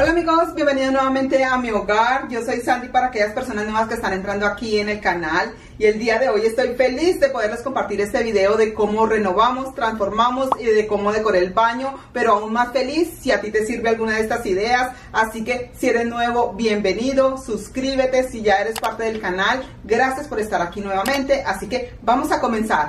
Hola amigos, bienvenidos nuevamente a mi hogar. Yo soy Sandy para aquellas personas nuevas que están entrando aquí en el canal. Y el día de hoy estoy feliz de poderles compartir este video de cómo renovamos, transformamos y de cómo decoré el baño. Pero aún más feliz si a ti te sirve alguna de estas ideas. Así que si eres nuevo, bienvenido, suscríbete si ya eres parte del canal. Gracias por estar aquí nuevamente, así que vamos a comenzar.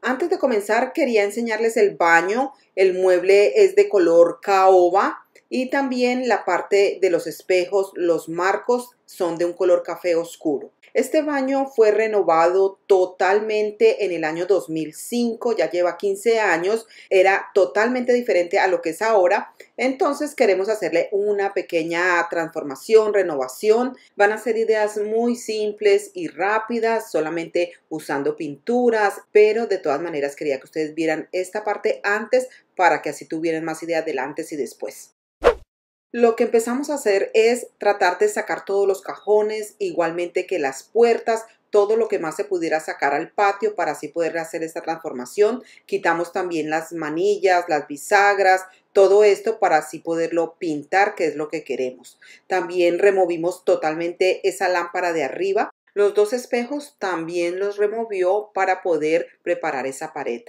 Antes de comenzar quería enseñarles el baño. El mueble es de color caoba. Y también la parte de los espejos, los marcos son de un color café oscuro. Este baño fue renovado totalmente en el año 2005, ya lleva 15 años, era totalmente diferente a lo que es ahora. Entonces queremos hacerle una pequeña transformación, renovación. Van a ser ideas muy simples y rápidas, solamente usando pinturas, pero de todas maneras quería que ustedes vieran esta parte antes para que así tuvieran más ideas del antes y después. Lo que empezamos a hacer es tratar de sacar todos los cajones, igualmente que las puertas, todo lo que más se pudiera sacar al patio para así poder hacer esta transformación. Quitamos también las manillas, las bisagras, todo esto para así poderlo pintar, que es lo que queremos. También removimos totalmente esa lámpara de arriba. Los dos espejos también los removió para poder preparar esa pared.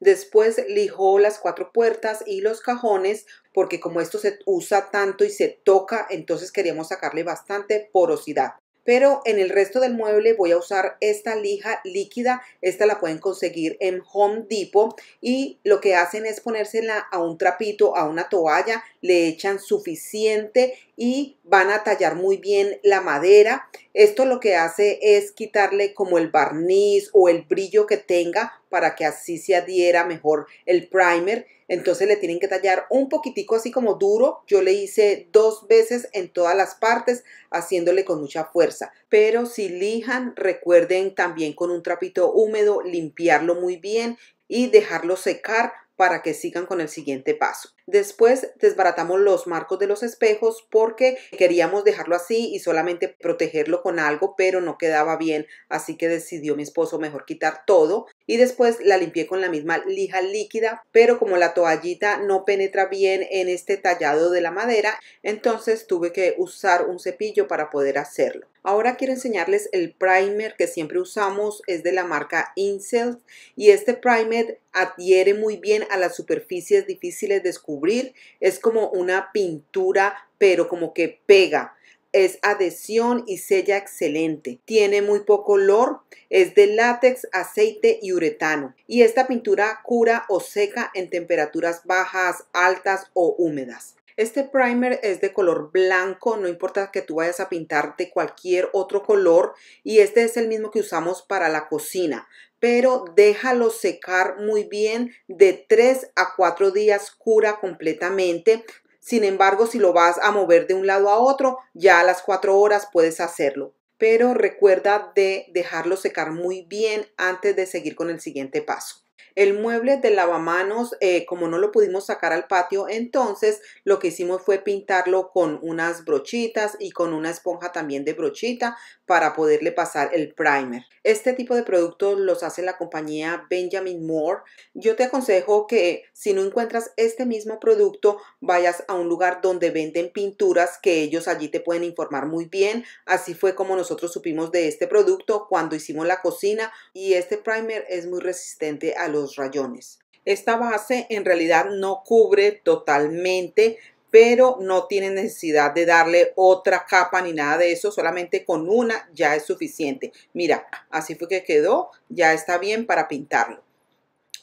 Después lijó las cuatro puertas y los cajones porque como esto se usa tanto y se toca, entonces queríamos sacarle bastante porosidad. Pero en el resto del mueble voy a usar esta lija líquida. Esta la pueden conseguir en Home Depot y lo que hacen es ponérsela a un trapito, a una toalla, le echan suficiente y van a tallar muy bien la madera. Esto lo que hace es quitarle como el barniz o el brillo que tenga para que así se adhiera mejor el primer. Entonces le tienen que tallar un poquitico así como duro. Yo le hice dos veces en todas las partes haciéndole con mucha fuerza. Pero si lijan, recuerden también con un trapito húmedo limpiarlo muy bien y dejarlo secar para que sigan con el siguiente paso. Después desbaratamos los marcos de los espejos porque queríamos dejarlo así y solamente protegerlo con algo, pero no quedaba bien, así que decidió mi esposo mejor quitar todo. Y después la limpié con la misma lija líquida, pero como la toallita no penetra bien en este tallado de la madera, entonces tuve que usar un cepillo para poder hacerlo. Ahora quiero enseñarles el primer que siempre usamos, es de la marca Incel y este primer adhiere muy bien a las superficies difíciles de escupir. Es como una pintura, pero como que pega. Es adhesión y sella excelente. Tiene muy poco olor. Es de látex, aceite y uretano. Y esta pintura cura o seca en temperaturas bajas, altas o húmedas. Este primer es de color blanco, no importa que tú vayas a pintar de cualquier otro color. Y este es el mismo que usamos para la cocina. Pero déjalo secar muy bien, de 3 a 4 días cura completamente. Sin embargo, si lo vas a mover de un lado a otro, ya a las 4 horas puedes hacerlo. Pero recuerda de dejarlo secar muy bien antes de seguir con el siguiente paso. El mueble de lavamanos, como no lo pudimos sacar al patio, entonces lo que hicimos fue pintarlo con unas brochitas y con una esponja también de brochita para poderle pasar el primer. Este tipo de productos los hace la compañía Benjamin Moore. Yo te aconsejo que si no encuentras este mismo producto, vayas a un lugar donde venden pinturas, que ellos allí te pueden informar muy bien. Así fue como nosotros supimos de este producto cuando hicimos la cocina, y este primer es muy resistente a los rayones. Esta base en realidad no cubre totalmente, pero no tiene necesidad de darle otra capa ni nada de eso, solamente con una ya es suficiente. Mira, así fue que quedó, ya está bien para pintarlo.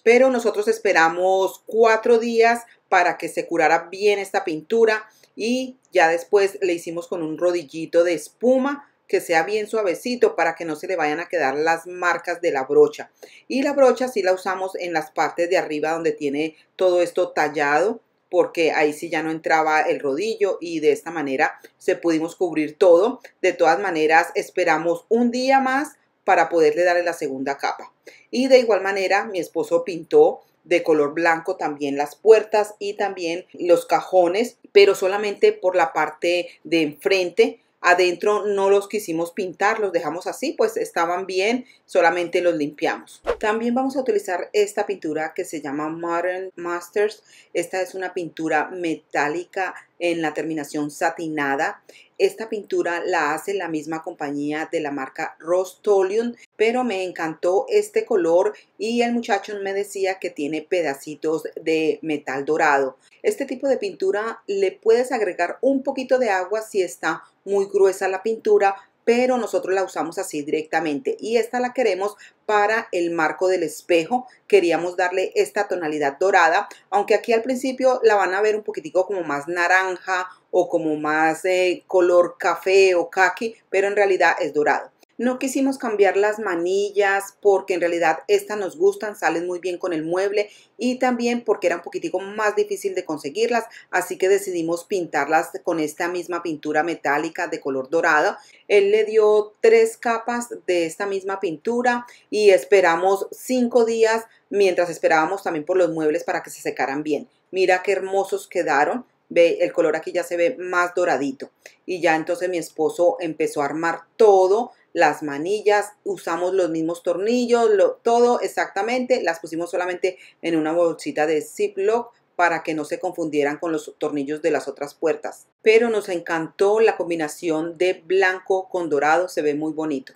Pero nosotros esperamos 4 días para que se curara bien esta pintura y ya después le hicimos con un rodillito de espuma que sea bien suavecito para que no se le vayan a quedar las marcas de la brocha. Y la brocha sí la usamos en las partes de arriba donde tiene todo esto tallado, porque ahí sí ya no entraba el rodillo y de esta manera se pudimos cubrir todo. De todas maneras esperamos un día más para poderle darle la segunda capa. Y de igual manera mi esposo pintó de color blanco también las puertas y también los cajones, pero solamente por la parte de enfrente. adentro no los quisimos pintar, los dejamos así, pues estaban bien, solamente los limpiamos. También vamos a utilizar esta pintura que se llama Modern Masters. Esta es una pintura metálica en la terminación satinada. Esta pintura la hace la misma compañía de la marca Rostolion, pero me encantó este color y el muchacho me decía que tiene pedacitos de metal dorado. Este tipo de pintura le puedes agregar un poquito de agua si está muy gruesa la pintura, pero nosotros la usamos así directamente y esta la queremos para el marco del espejo. Queríamos darle esta tonalidad dorada, aunque aquí al principio la van a ver un poquitico como más naranja o como más color café o caqui, pero en realidad es dorado. No quisimos cambiar las manillas porque en realidad estas nos gustan, salen muy bien con el mueble y también porque era un poquitico más difícil de conseguirlas, así que decidimos pintarlas con esta misma pintura metálica de color dorado. Él le dio 3 capas de esta misma pintura y esperamos 5 días mientras esperábamos también por los muebles para que se secaran bien. Mira qué hermosos quedaron. Ve, el color aquí ya se ve más doradito y ya entonces mi esposo empezó a armar todo. Las manillas, usamos los mismos tornillos, todo exactamente, las pusimos solamente en una bolsita de Ziploc para que no se confundieran con los tornillos de las otras puertas. Pero nos encantó la combinación de blanco con dorado, se ve muy bonito.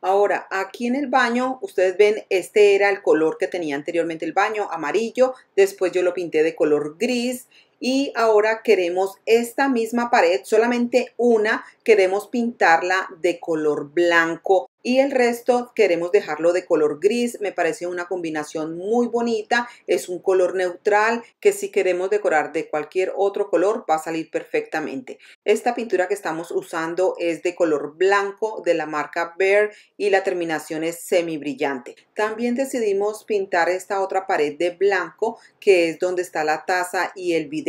Ahora, aquí en el baño, ustedes ven, este era el color que tenía anteriormente el baño, amarillo, después yo lo pinté de color gris. Y ahora queremos esta misma pared, solamente una, queremos pintarla de color blanco y el resto queremos dejarlo de color gris. Me parece una combinación muy bonita, es un color neutral que si queremos decorar de cualquier otro color va a salir perfectamente. Esta pintura que estamos usando es de color blanco de la marca Behr y la terminación es semi brillante. También decidimos pintar esta otra pared de blanco que es donde está la taza y el bidón.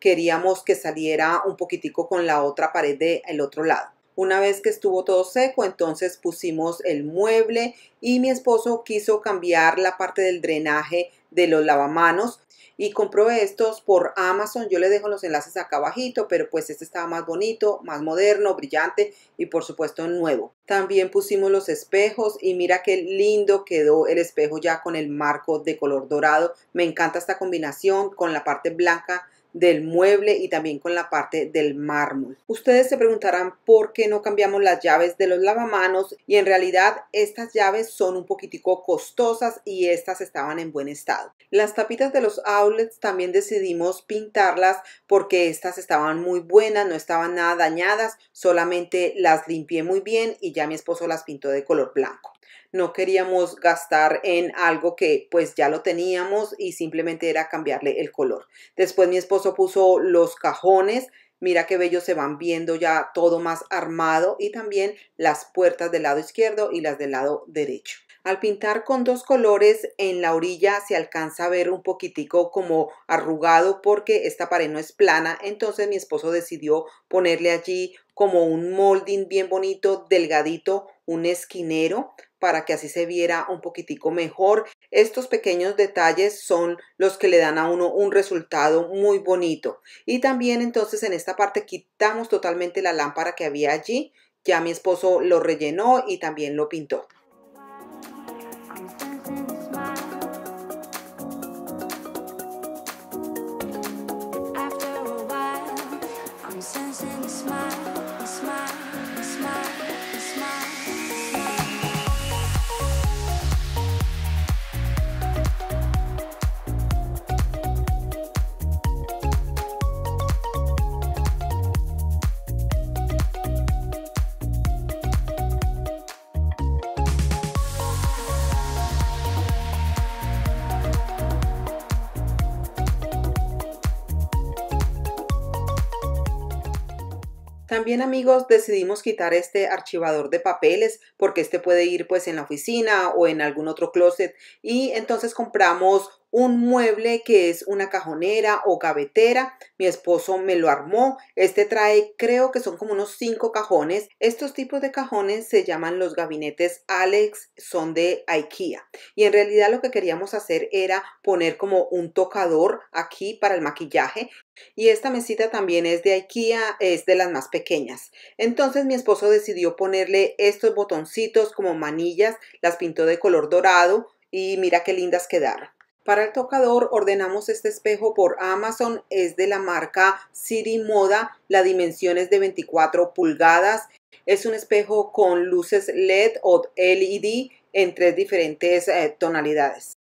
Queríamos que saliera un poquitico con la otra pared del otro lado. Una vez que estuvo todo seco, entonces pusimos el mueble y mi esposo quiso cambiar la parte del drenaje de los lavamanos y compró estos por Amazon. Yo les dejo los enlaces acá abajito, pero pues este estaba más bonito, más moderno, brillante y por supuesto nuevo. También pusimos los espejos y mira qué lindo quedó el espejo ya con el marco de color dorado. Me encanta esta combinación con la parte blanca del mueble y también con la parte del mármol. Ustedes se preguntarán por qué no cambiamos las llaves de los lavamanos y en realidad estas llaves son un poquitico costosas y estas estaban en buen estado. Las tapitas de los outlets también decidimos pintarlas porque estas estaban muy buenas, no estaban nada dañadas, solamente las limpié muy bien y ya mi esposo las pintó de color blanco. No queríamos gastar en algo que pues ya lo teníamos y simplemente era cambiarle el color. Después mi esposo puso los cajones. Mira qué bellos se van viendo ya todo más armado y también las puertas del lado izquierdo y las del lado derecho. Al pintar con 2 colores en la orilla se alcanza a ver un poquitico como arrugado porque esta pared no es plana. Entonces mi esposo decidió ponerle allí como un molding bien bonito, delgadito, un esquinero, para que así se viera un poquitico mejor. Estos pequeños detalles son los que le dan a uno un resultado muy bonito. Y también entonces en esta parte quitamos totalmente la lámpara que había allí. Ya mi esposo lo rellenó y también lo pintó. También, amigos, decidimos quitar este archivador de papeles porque este puede ir pues en la oficina o en algún otro closet y entonces compramos un mueble que es una cajonera o gavetera. Mi esposo me lo armó. Este trae, creo que son como unos 5 cajones. Estos tipos de cajones se llaman los gabinetes Alex, son de Ikea. Y en realidad lo que queríamos hacer era poner como un tocador aquí para el maquillaje. Y esta mesita también es de Ikea, es de las más pequeñas. Entonces mi esposo decidió ponerle estos botoncitos como manillas, las pintó de color dorado y mira qué lindas quedaron. Para el tocador ordenamos este espejo por Amazon, es de la marca City Moda, la dimensión es de 24 pulgadas. Es un espejo con luces LED o LED en 3 diferentes tonalidades.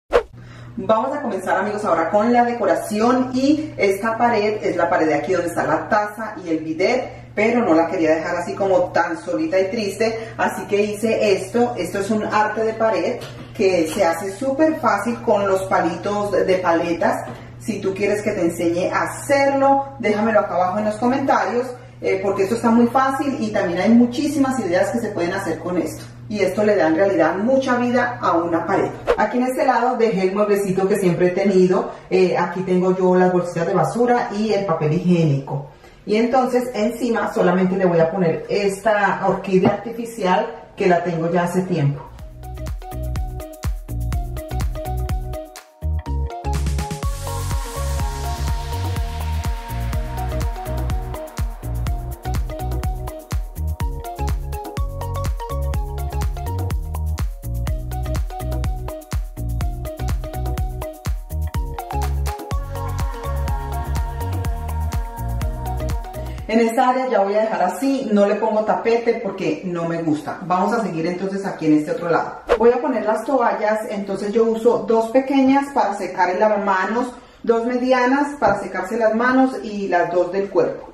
Vamos a comenzar, amigos, ahora con la decoración, y esta pared es la pared de aquí donde está la taza y el bidet, pero no la quería dejar así como tan solita y triste, así que hice esto es un arte de pared que se hace súper fácil con los palitos de paletas. Si tú quieres que te enseñe a hacerlo, déjamelo acá abajo en los comentarios, porque esto está muy fácil y también hay muchísimas ideas que se pueden hacer con esto. Y esto le da en realidad mucha vida a una pared. Aquí en este lado dejé el mueblecito que siempre he tenido. Aquí tengo yo las bolsitas de basura y el papel higiénico. Y entonces encima solamente le voy a poner esta orquídea artificial que la tengo ya hace tiempo. En esta área ya voy a dejar así, no le pongo tapete porque no me gusta. Vamos a seguir entonces aquí en este otro lado. Voy a poner las toallas, entonces yo uso 2 pequeñas para secar el lavamanos, 2 medianas para secarse las manos y las 2 del cuerpo.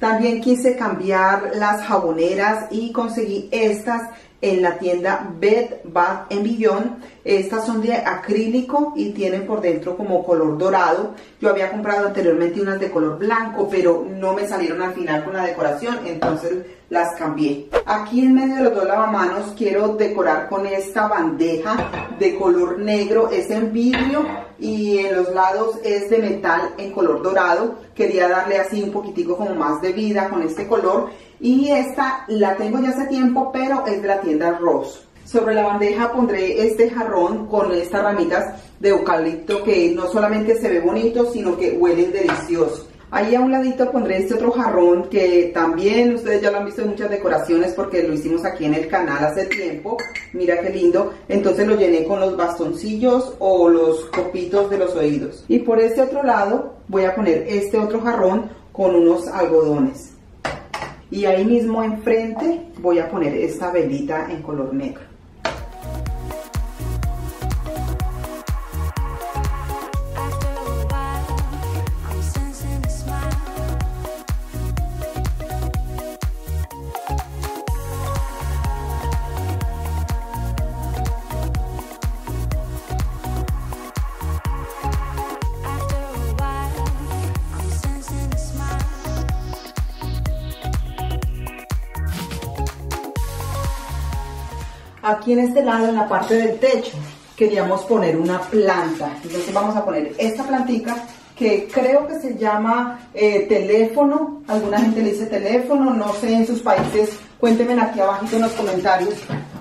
También quise cambiar las jaboneras y conseguí estas en la tienda Bed Bath & Beyond. Estas son de acrílico y tienen por dentro como color dorado. Yo había comprado anteriormente unas de color blanco, pero no me salieron al final con la decoración, entonces las cambié. Aquí en medio de los 2 lavamanos quiero decorar con esta bandeja de color negro, es en vidrio y en los lados es de metal en color dorado. Quería darle así un poquitico como más de vida con este color. Y esta la tengo ya hace tiempo, pero es de la tienda ROSS. Sobre la bandeja pondré este jarrón con estas ramitas de eucalipto que no solamente se ve bonito, sino que huelen delicioso. Ahí a un ladito pondré este otro jarrón que también ustedes ya lo han visto en muchas decoraciones porque lo hicimos aquí en el canal hace tiempo. Mira qué lindo. Entonces lo llené con los bastoncillos o los copitos de los oídos. Y por este otro lado voy a poner este otro jarrón con unos algodones. Y ahí mismo enfrente voy a poner esta velita en color negro. Aquí en este lado, en la parte del techo, queríamos poner una planta. Entonces vamos a poner esta plantica que creo que se llama teléfono. Alguna gente le dice teléfono, no sé en sus países. Cuéntenme aquí abajito en los comentarios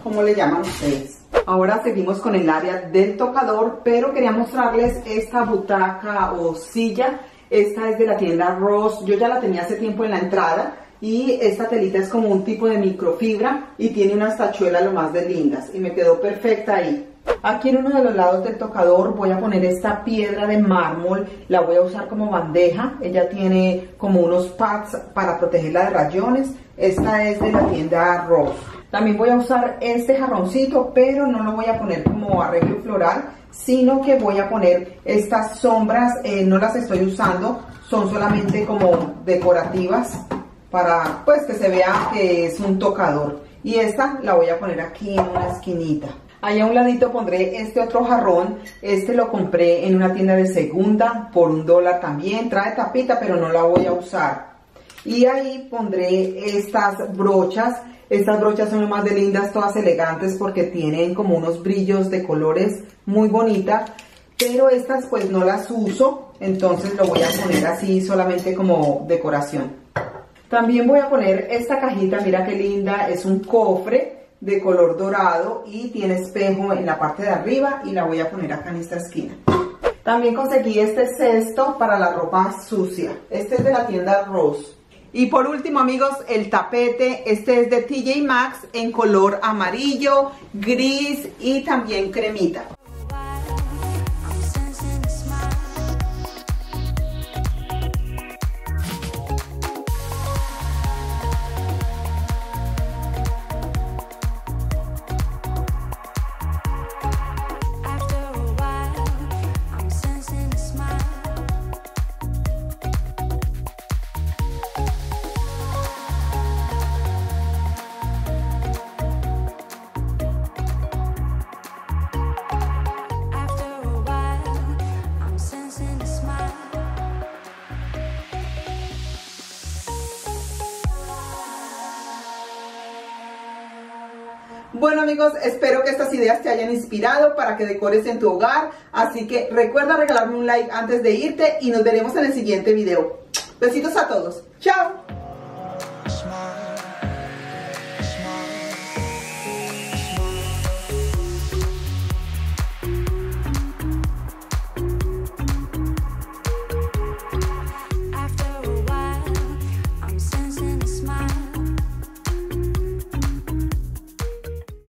cómo le llaman ustedes. Ahora seguimos con el área del tocador, pero quería mostrarles esta butaca o silla. Esta es de la tienda Ross. Yo ya la tenía hace tiempo en la entrada. Y esta telita es como un tipo de microfibra y tiene unas tachuelas lo más de lindas y me quedó perfecta ahí. Aquí en uno de los lados del tocador voy a poner esta piedra de mármol, la voy a usar como bandeja. Ella tiene como unos pads para protegerla de rayones. Esta es de la tienda Ross. También voy a usar este jarroncito, pero no lo voy a poner como arreglo floral, sino que voy a poner estas sombras, no las estoy usando, son solamente como decorativas, para pues que se vea que es un tocador. Y esta la voy a poner aquí en una esquinita. Ahí a un ladito pondré este otro jarrón. Este lo compré en una tienda de segunda por $1 también. Trae tapita, pero no la voy a usar. Y ahí pondré estas brochas. Estas brochas son lo más de lindas, todas elegantes, porque tienen como unos brillos de colores muy bonitas. Pero estas pues no las uso, entonces lo voy a poner así solamente como decoración. También voy a poner esta cajita, mira qué linda, es un cofre de color dorado y tiene espejo en la parte de arriba, y la voy a poner acá en esta esquina. También conseguí este cesto para la ropa sucia. Este es de la tienda ROSS. Y por último, amigos, el tapete. Este es de TJ Maxx en color amarillo, gris y también cremita. Bueno, amigos, espero que estas ideas te hayan inspirado para que decores en tu hogar. Así que recuerda regalarme un like antes de irte y nos veremos en el siguiente video. Besitos a todos. ¡Chao!